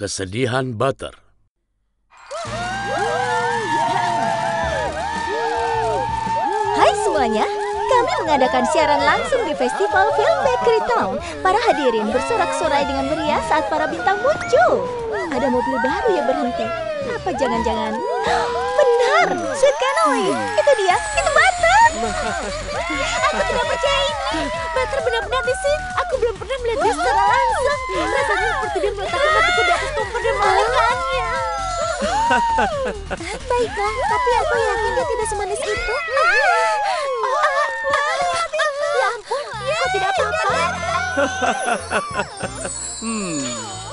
Kesedihan Butter. Hai semuanya, kami mengadakan siaran langsung di Festival Film Bakery Town. Para hadirin bersorak-sorai dengan meriah saat para bintang muncul. Ada mobil baru yang berhenti. Apa jangan-jangan? Benar, sweet cannoli. Itu dia, itu Butter. Aku tidak percaya ini. Butter benar-benar di sini. Aku belum pernah melihatnya secara langsung. Rasanya seperti dia meletakkan matiku di atas kompor dan melihatnya. Baiklah, tapi aku yakin dia tidak semanis itu. Ya ampun, kau tidak apa-apa.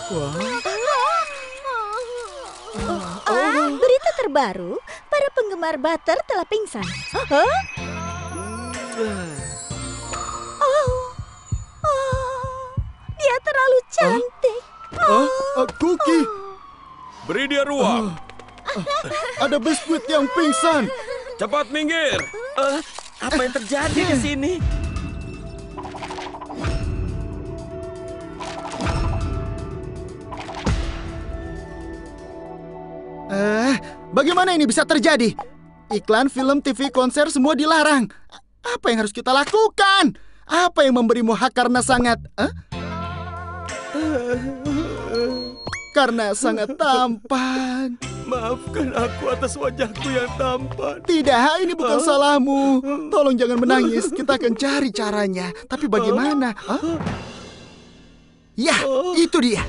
Wah. Berita terbaru, para penggemar Butter telah pingsan. Dia terlalu cantik. Cookie, beri dia ruang. Ada biskuit yang pingsan. Cepat minggir. Apa yang terjadi di sini? Bagaimana ini bisa terjadi? Iklan, film, TV, konser semua dilarang. Apa yang harus kita lakukan? Apa yang memberimu hak karena sangat... Karena sangat tampan. Maafkan aku atas wajahku yang tampan. Tidak, ini bukan salahmu. Tolong jangan menangis, kita akan cari caranya. Tapi bagaimana? Ya, itu dia.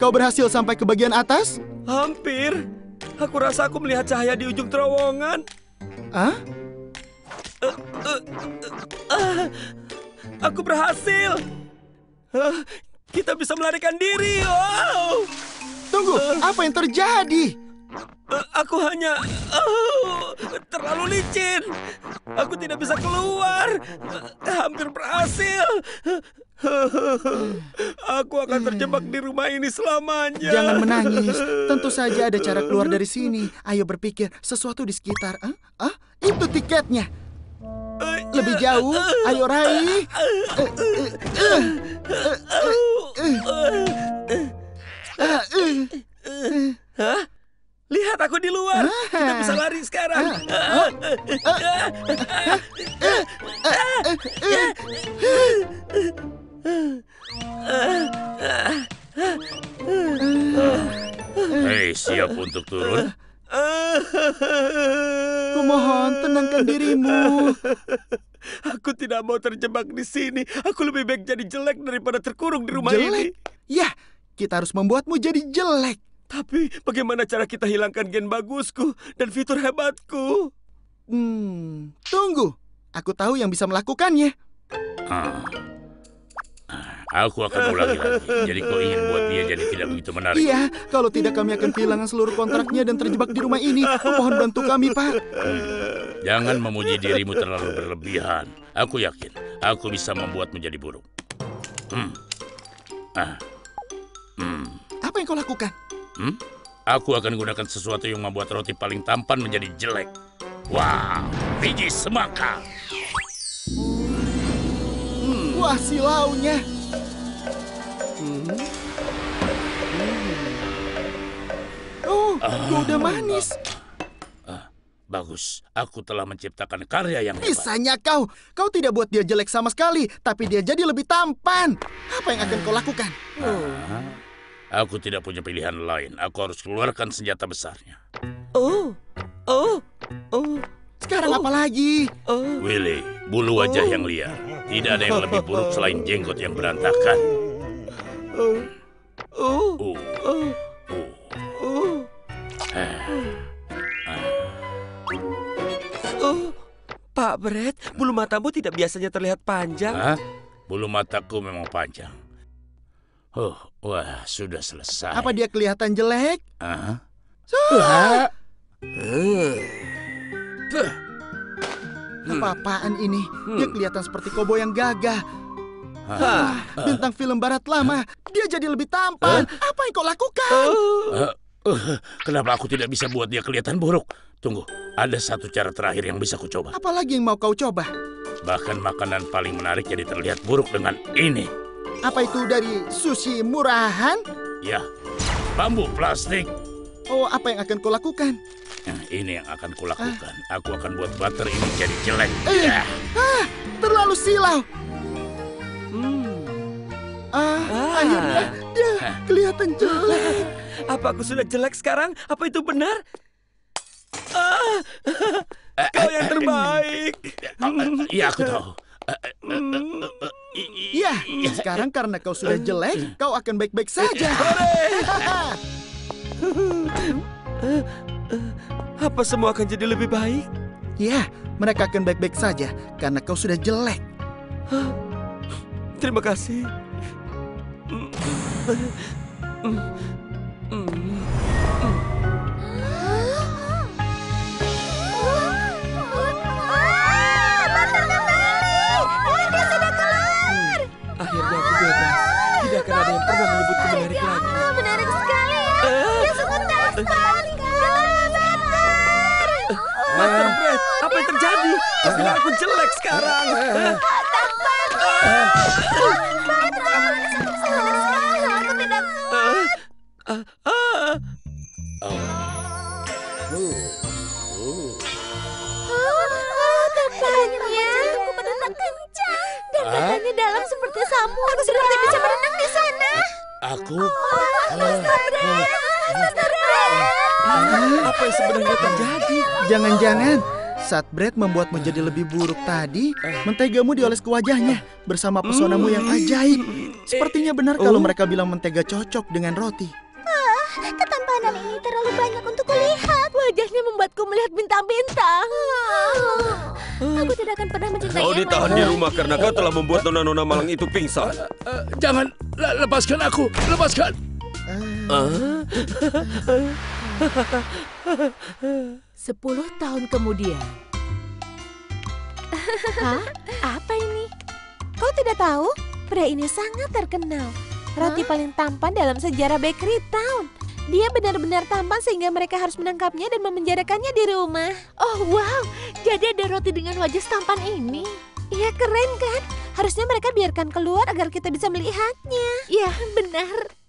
Kau berhasil sampai ke bagian atas? Hampir. Aku rasa aku melihat cahaya di ujung terowongan. Aku berhasil. Kita bisa melarikan diri. Wow. Tunggu, apa yang terjadi? Aku hanya terlalu licin. Aku tidak bisa keluar. Hampir berhasil. Aku akan terjebak di rumah ini selamanya. Jangan menangis. Tentu saja ada cara keluar dari sini. Ayo berpikir sesuatu di sekitar. Itu tiketnya. Lebih jauh. Ayo raih. Hah? Lihat aku di luar. Kita bisa lari sekarang. Hei, siap untuk turun? Kumohon, tenangkan dirimu. Aku tidak mau terjebak di sini. Aku lebih baik jadi jelek daripada terkurung di rumah ini. Ya, kita harus membuatmu jadi jelek. Tapi bagaimana cara kita hilangkan gen bagusku dan fitur hebatku? Tunggu. Aku tahu yang bisa melakukannya. Aku akan ulangi lagi. Jadi kau ingin buat dia jadi tidak begitu menarik? Iya, kalau tidak kami akan kehilangan seluruh kontraknya dan terjebak di rumah ini. Mohon bantu kami, Pak. Jangan memuji dirimu terlalu berlebihan. Aku yakin, aku bisa membuat menjadi buruk. Apa yang kau lakukan? Aku akan gunakan sesuatu yang membuat roti paling tampan menjadi jelek. Wow, biji semangka. Wah, silaunya. Udah manis. Bagus, aku telah menciptakan karya yang hebat. Bisanya kau. Kau tidak buat dia jelek sama sekali, tapi dia jadi lebih tampan. Apa yang akan kau lakukan? Aku tidak punya pilihan lain. Aku harus keluarkan senjata besarnya. Sekarang apa lagi? Willy, bulu wajah yang liar. Tidak ada yang lebih buruk selain jenggot yang berantakan. Pak Brett, bulu matamu tidak biasanya terlihat panjang. Bulu mataku memang panjang. Wah, sudah selesai. Apa dia kelihatan jelek? Apa-apaan ini? Dia kelihatan seperti koboi yang gagah. Bintang film barat lama. Dia jadi lebih tampan. Apa yang kau lakukan? Kenapa aku tidak bisa buat dia kelihatan buruk? Tunggu, ada satu cara terakhir yang bisa kucoba. Apalagi yang mau kau coba? Bahkan makanan paling menarik jadi terlihat buruk dengan ini. Apa itu dari sushi murahan? Ya, bambu plastik. Oh, apa yang akan kau lakukan? Nah, ini yang akan kulakukan. Aku akan buat butter ini jadi jelek. Terlalu silau. Akhirnya dia kelihatan jelek. Apa aku sudah jelek sekarang? Apa itu benar? Kau yang terbaik. Iya, aku tahu. Iya, sekarang karena kau sudah jelek, kau akan baik-baik saja. Apa semua akan jadi lebih baik? Ya, mereka akan baik-baik saja karena kau sudah jelek. Terima kasih. Akhirnya aku bebas. Tidak akan ada yang pernah menyebutku menarik lagi. Menarik sekali ya. Dia sangat menarik. Butter, Brett, apa yang terjadi? Pastilah aku jelek sekarang. Tampaknya aku berenang kencang dan badannya dalam seperti samudra. Aku seperti bisa berenang di sana. Apa yang sebenarnya terjadi? Jangan-jangan saat Brett membuatmu jadi lebih buruk tadi, mentegamu dioles ke wajahnya bersama pesonamu yang ajaib. Sepertinya benar kalau mereka bilang mentega cocok dengan roti. Ketampanan ini terlalu banyak untuk kulihat. Wajahnya membuatku melihat bintang-bintang. Aku tidak akan pernah mencintai. Kau ditahan di rumah karena kau telah membuat nona-nona malang itu pingsan. Jangan, lepaskan aku, lepaskan. Sepuluh tahun kemudian. Hah? Apa ini? Kau tidak tahu? Brett ini sangat terkenal. Roti paling tampan dalam sejarah Bakery Town. Dia benar-benar tampan sehingga mereka harus menangkapnya dan memenjarakannya di rumah. Oh wow, jadi ada roti dengan wajah tampan ini. Iya, keren kan? Harusnya mereka biarkan keluar agar kita bisa melihatnya. Ya, benar.